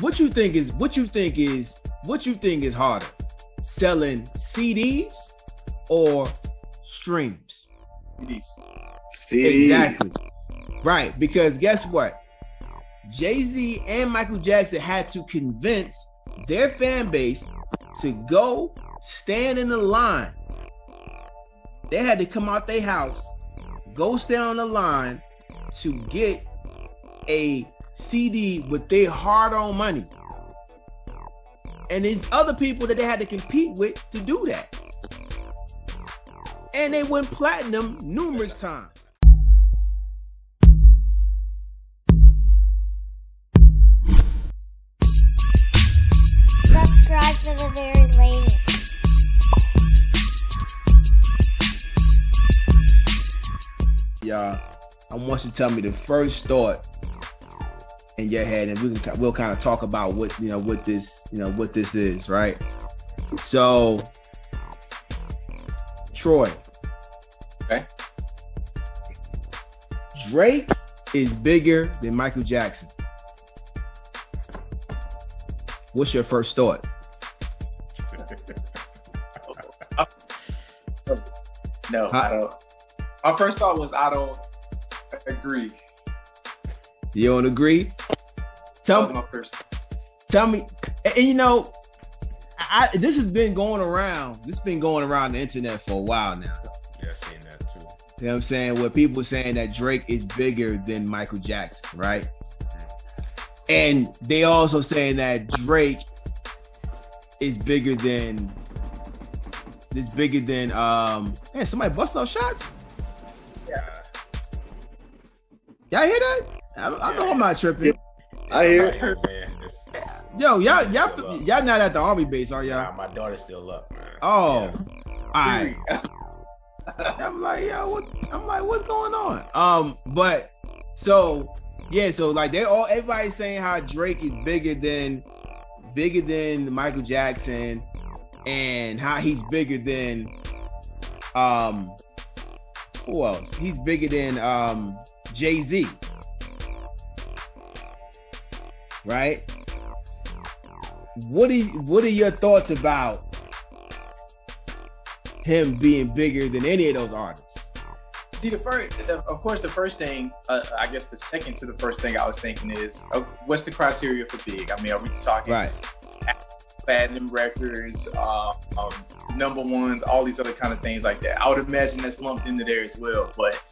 What you think is harder, selling CDs or streams? CDs. Exactly. Right, because guess what? Jay-Z and Michael Jackson had to convince their fan base to go stand in the line. They had to come out their house, go stand on the line to get a CD with their hard-earned money. And there's other people that they had to compete with to do that. And they went platinum numerous times. Subscribe to the very latest. Y'all, I want you to tell me the first thought in your head, and we'll kind of talk about what this is, right? So, Troy, okay, Drake is bigger than Michael Jackson. What's your first thought? No, I don't. My first thought was I don't agree. You don't agree? Tell me, and you know, this has been going around. This has been going around the internet for a while now. Yeah, I've seen that too. You know what I'm saying? Where people are saying that Drake is bigger than Michael Jackson, right? And they also saying that Drake is bigger than man, somebody bust out shots. Yeah. Y'all hear that? I know I'm not tripping. I hear it. Man, it's yo, y'all not at the Army base, are y'all? Nah, my daughter's still up, man. Oh, yeah. All right. I'm like, what's going on? But so like everybody's saying how Drake is bigger than Michael Jackson, and how he's bigger than who else? He's bigger than Jay-Z, right? What are your thoughts about him being bigger than any of those artists? See, the second to the first thing I was thinking is, what's the criteria for big? I mean, are we talking right, platinum records, number ones, all these other kind of things like that? I would imagine that's lumped into there as well. But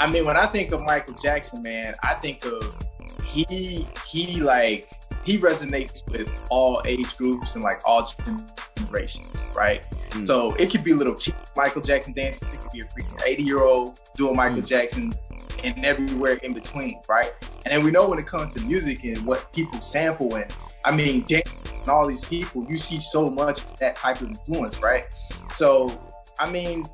I mean, when I think of Michael Jackson, man, I think of he resonates with all age groups and like all generations, right? Mm. So it could be little kid Michael Jackson dances, it could be a freaking 80-year-old doing Michael Jackson, and everywhere in between, right? And then we know when it comes to music and what people sample, and I mean, dance and all these people, you see so much of that type of influence, right? So, I mean,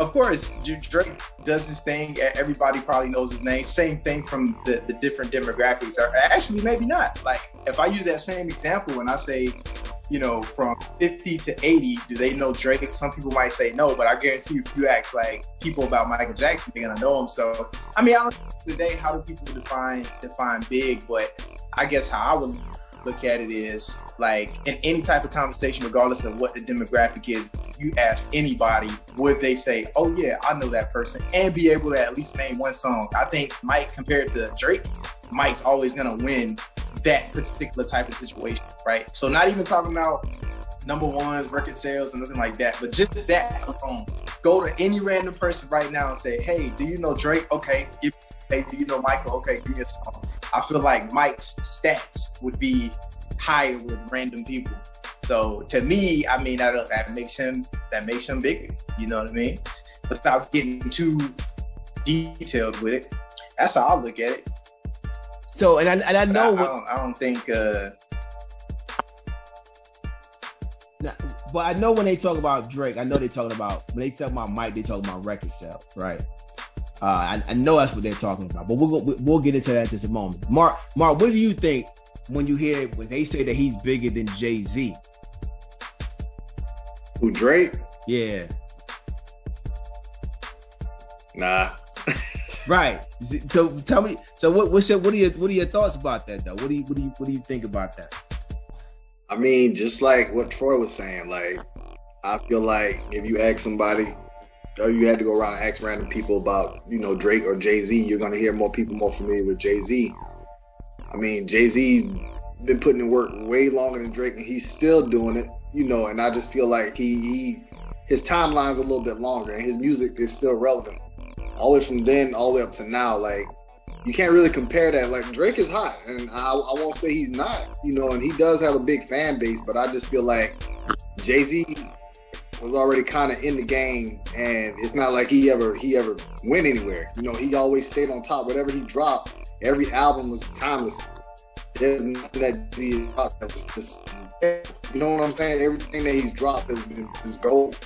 of course, Drake does his thing. Everybody probably knows his name. Same thing from the different demographics. Or actually, maybe not. Like, if I use that same example and I say, you know, from 50 to 80, do they know Drake? Some people might say no, but I guarantee you, if you ask like people about Michael Jackson, they're gonna know him. So, I mean, I don't know today how do people define big, but I guess how I would look at it is like in any type of conversation, regardless of what the demographic is, you ask anybody, would they say, oh yeah, I know that person, and be able to at least name one song? I think Mike, compared to Drake, Mike's always gonna win that particular type of situation, right? So not even talking about number ones, record sales, and nothing like that, but just that alone. Go to any random person right now and say, hey, do you know Drake? Okay. Hey, do you know Michael? Okay, do your song. I feel like Mike's stats would be higher with random people. So to me, I mean, that makes him bigger. You know what I mean? Without getting too detailed with it. That's how I look at it. So, and I know... But I know when they talk about Drake, I know they're talking about... When they talk about Mike, they talk about record sales, right? I know that's what they're talking about, but we'll get into that in just a moment. Mark, what do you think when they say that he's bigger than Jay-Z? Who, Drake? Yeah. Nah. Right. So tell me. So what are your thoughts about that though? What do you think about that? I mean, just like what Troy was saying, like, I feel like if you ask somebody, or you had to go around and ask random people about, you know, Drake or Jay-Z, you're going to hear more people more familiar with Jay-Z. I mean, Jay-Z's been putting in work way longer than Drake, and he's still doing it, you know, and I just feel like his timeline's a little bit longer, and his music is still relevant. All the way from then, all the way up to now, like, you can't really compare that. Like, Drake is hot, and I won't say he's not, you know, and he does have a big fan base, but I just feel like Jay-Z was already kind of in the game, and it's not like he ever went anywhere. You know, he always stayed on top. Whatever he dropped, every album was timeless. There's nothing that he dropped that was just, you know what I'm saying? Everything that he's dropped has been is gold.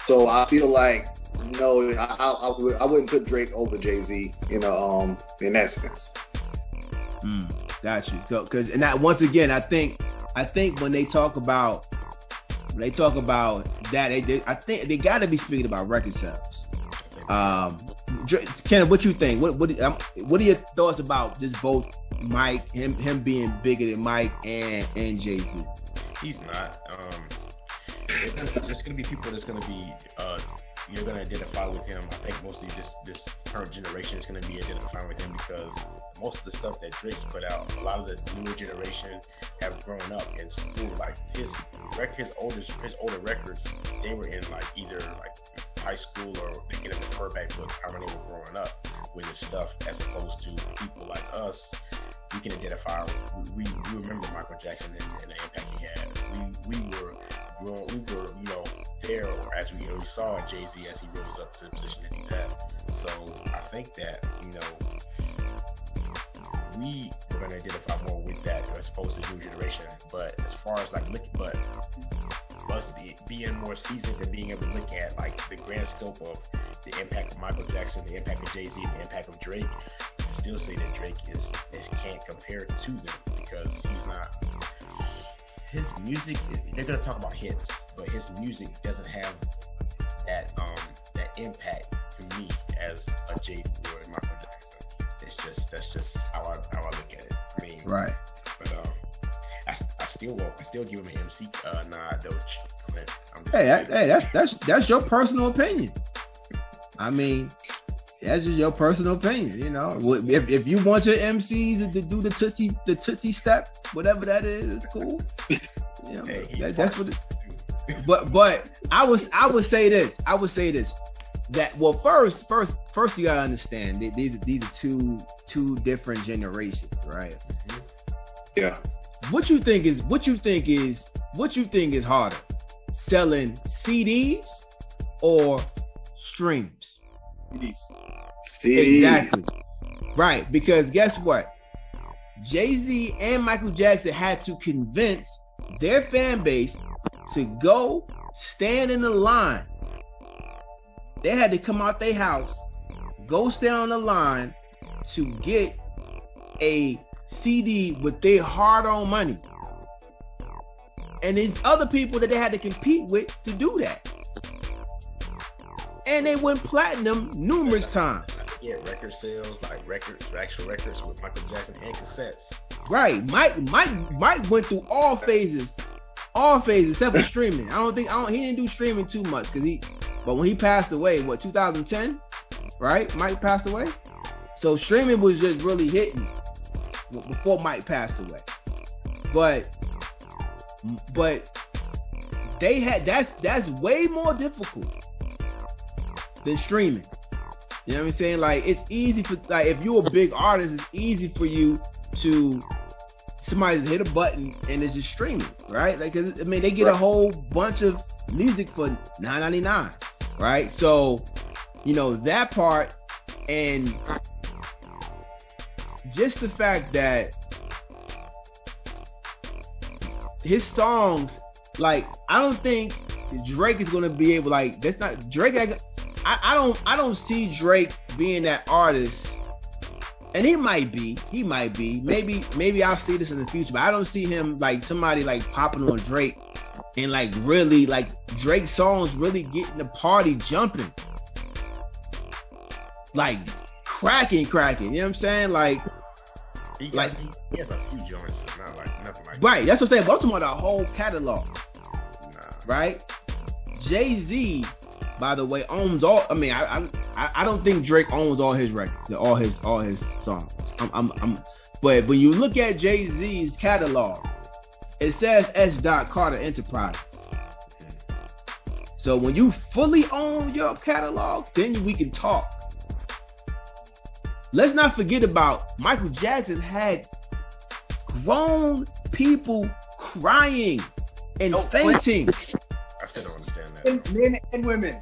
So I feel like, you know, I wouldn't put Drake over Jay-Z, you know, in that sense. Got you. So, cause, and that, once again, I think when they talk about that, I think they got to be speaking about record sales. Kenneth, what you think? What are your thoughts about just both Mike, him being bigger than Mike and Jay-Z? He's not. There's gonna be people that's gonna be you're gonna identify with him. I think mostly this current generation is gonna be identifying with him because most of the stuff that Drake's put out, a lot of the newer generation have grown up in school. Like his older records, they were in like either like high school or they can refer back to a time when they were growing up with his stuff, as opposed to people like us. We can identify. We remember Michael Jackson and the impact he had. We were, you know, there as we already saw Jay-Z as he rose up to the position that he's at. So I think that, you know, we were going to identify more with that as opposed to new generation. But as far as like looking, but us being more seasoned and being able to look at like the grand scope of the impact of Michael Jackson, the impact of Jay-Z, the impact of Drake, I still say that Drake is can't compare to them because he's not. His music, they're gonna talk about hits, but his music doesn't have that impact to me as a Jay or a Michael Jackson. It's just that's how I look at it. I mean, right? But I still give him an MC nod though. Hey, that's your personal opinion. I mean, that's just your personal opinion, you know. If you want your MCs to do the tootsie step, whatever that is, it's cool. You know, hey, that's what. But I would say this. That, well, first you gotta understand that these are two different generations, right? Yeah. What you think is harder, selling CDs or streams? Exactly. Right, because guess what? Jay-Z and Michael Jackson had to convince their fan base to go stand in the line. They had to come out their house, go stand on the line to get a CD with their hard-earned money. And there's other people that they had to compete with to do that. And they went platinum numerous times. Yeah, record sales, like actual records with Michael Jackson and cassettes. Right. Mike went through all phases except for streaming. He didn't do streaming too much but when he passed away, what, 2010? Right? Mike passed away. So streaming was just really hitting before Mike passed away. But they had that's way more difficult than streaming. You know what I'm saying? Like, it's easy for, like, if you're a big artist, it's easy for you to, somebody's hit a button and it's just streaming, right? Like, I mean, they get a whole bunch of music for $9.99, right? So, you know, that part, and just the fact that his songs, like, I don't think Drake is gonna be able, like, that's not, Drake, I don't see Drake being that artist, and he might be. Maybe I'll see this in the future, but I don't see him like somebody like popping on Drake and like really like Drake songs really getting the party jumping, like cracking. You know what I'm saying? Like he has a few joints, not like nothing like. Right, that's what I'm saying. But I'm talking about a whole catalog. Right? Jay-Z, by the way, owns all. I mean, I don't think Drake owns all his records, all his songs. But when you look at Jay-Z's catalog, it says S. Carter Enterprises. So when you fully own your catalog, then we can talk. Let's not forget about Michael Jackson had grown people crying and fainting. I still don't understand that. And men and women.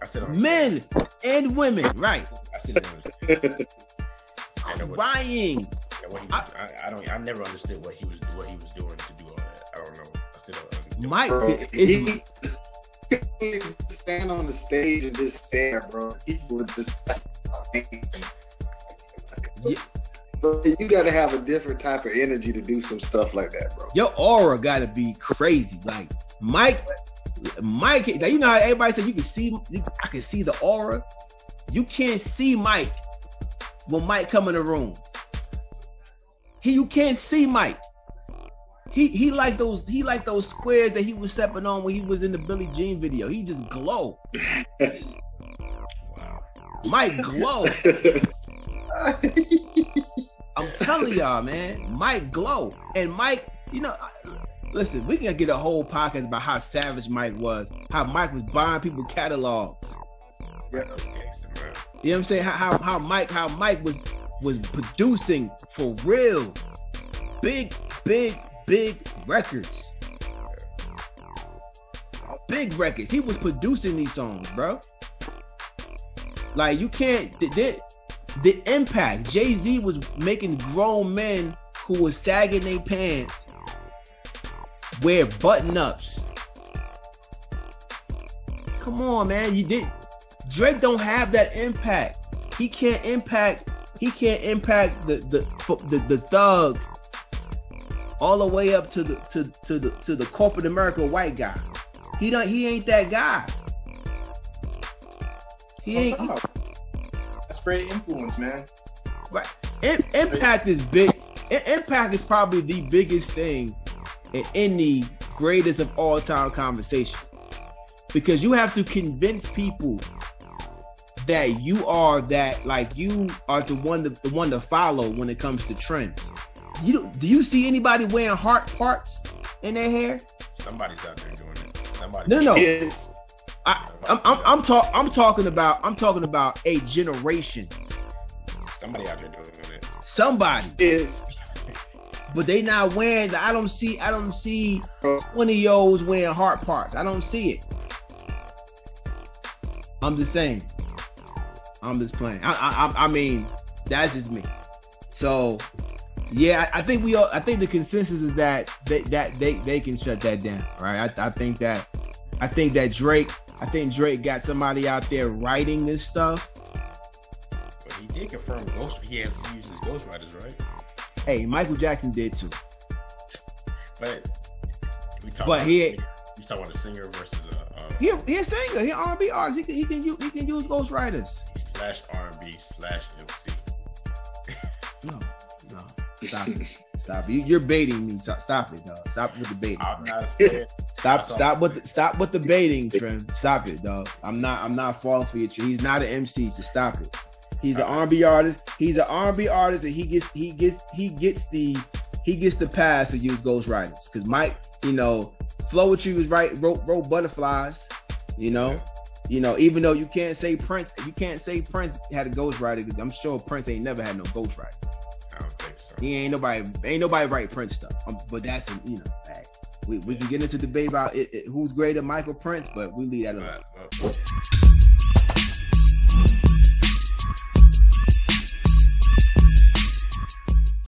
I still don't understand. Men and women, right? I still don't understand that. Crying. I never understood what he was doing to do all that. I don't know. I still don't understand. He couldn't stand on the stage and just stare, bro. People would just. Yeah. But you gotta have a different type of energy to do some stuff like that, bro. Your aura gotta be crazy, like Mike. Now, you know how everybody said you can see. I can see the aura. You can't see Mike when Mike come in the room. You can't see Mike. He like those squares that he was stepping on when he was in the Billie Jean video. He just glow. Wow. Mike glow. I'm telling y'all, man, Mike glow. And Mike, you know, listen, we can get a whole podcast about how savage Mike was, how Mike was buying people catalogs. Yeah, those gangster, man. You know what I'm saying? How Mike was producing for real, big records. Big records. He was producing these songs, bro. Like, you can't. The impact. Jay-Z was making grown men who was sagging their pants wear button-ups. Come on, man. Drake don't have that impact. He can't impact the thug all the way up to the corporate America white guy. He ain't that guy. Great influence, man. Right. Impact is big. Impact is probably the biggest thing in any greatest of all time conversation, because you have to convince people that you are that, like, you are the one to follow when it comes to trends. Do you see anybody wearing heart parts in their hair? Somebody's out there doing it. Somebody. No. Yes. I'm talking about a generation. Somebody out there doing it. Somebody is, but they not wearing. I don't see 20-year-olds wearing heart parts. I don't see it. I'm just saying. I'm just playing. I mean, that's just me. So yeah, I think the consensus is that they can shut that down, right? I think that Drake. I think Drake got somebody out there writing this stuff. But he did confirm ghost. He has to use his ghostwriters, right? Hey, Michael Jackson did too. But we talking about a singer versus a. He a singer. He R&B artist. He can use ghostwriters. /R&B/MC. No. Stop it. Stop it. You're baiting me. Stop it, dog. Stop with the baiting. I'm not saying. Stop with the baiting, Trim. Stop it, dog. I'm not falling for you, Trim. He's not an MC, so stop it. He's an R&B artist. He's an R&B artist, and he gets the pass to use ghostwriters. Cause Mike, you know, Flo with you was right, wrote Butterflies. You know, even though you can't say Prince had a ghostwriter, because I'm sure Prince ain't never had no ghostwriter. I don't think so. He ain't nobody write Prince stuff. But that's an, you know, fact. We can get into debate about it, who's greater, Michael Prince, but we leave that alone.